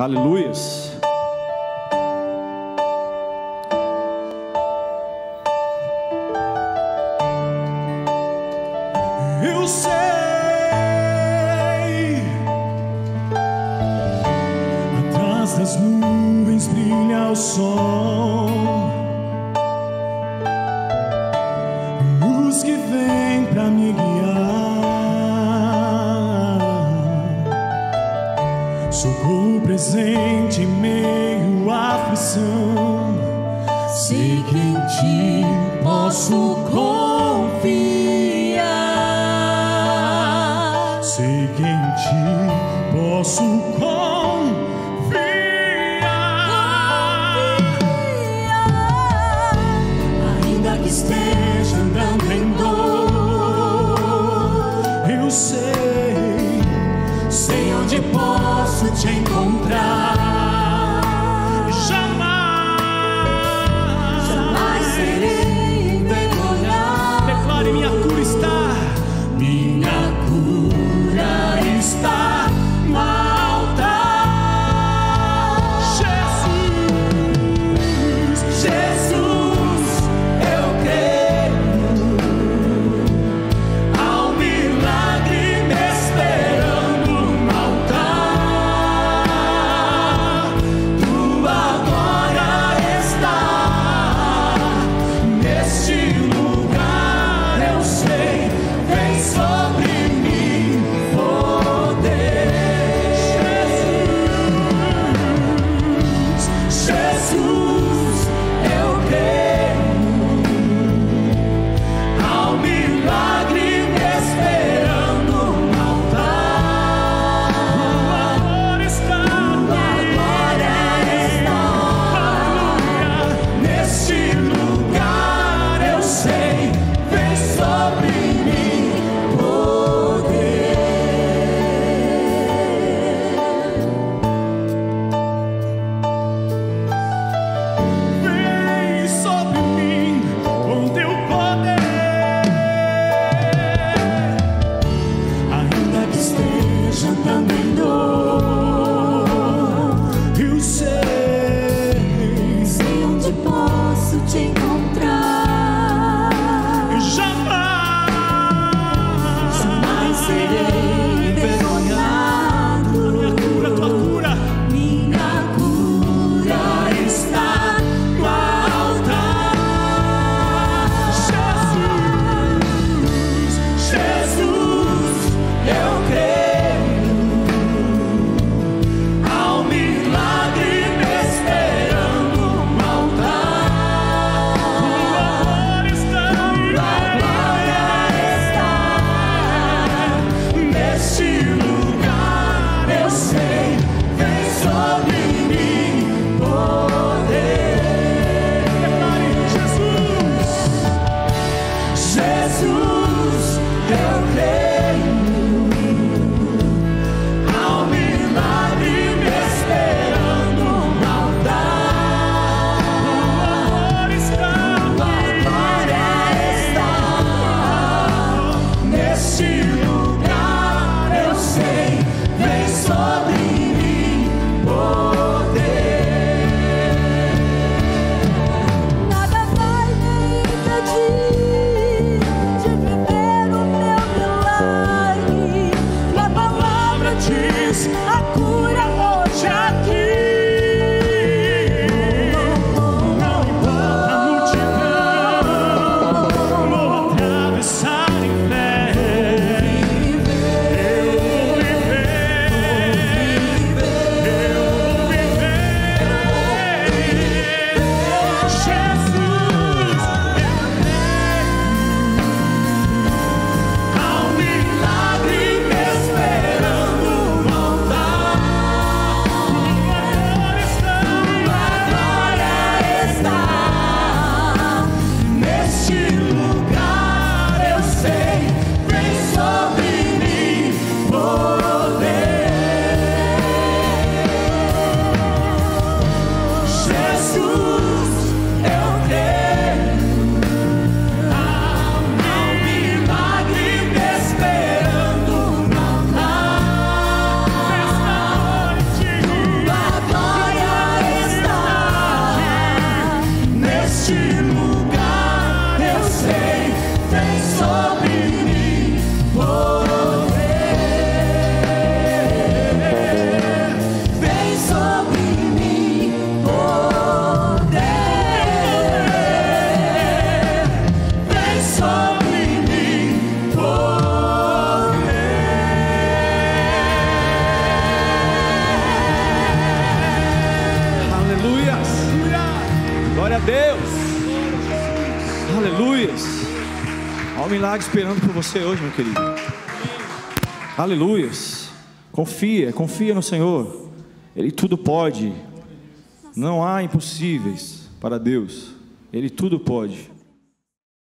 Aleluias. Eu sei, atrás das nuvens brilha o sol, luz que vem pra me guiar, socorro presente em meio à aflição, sei que em ti posso confiar. Sei que em ti posso confiar. Ainda que esteja andando em dor, eu sei, sei onde posso te encontrar. Jamais, jamais serei envergonhado. Declare: minha cura está, minha cura está no altar. Jesus, Jesus, eu creio, há um milagre me esperando no altar. milagre esperando por você hoje, meu querido. Aleluias. Confia no Senhor. Ele tudo pode. Não há impossíveis para Deus. Ele tudo pode.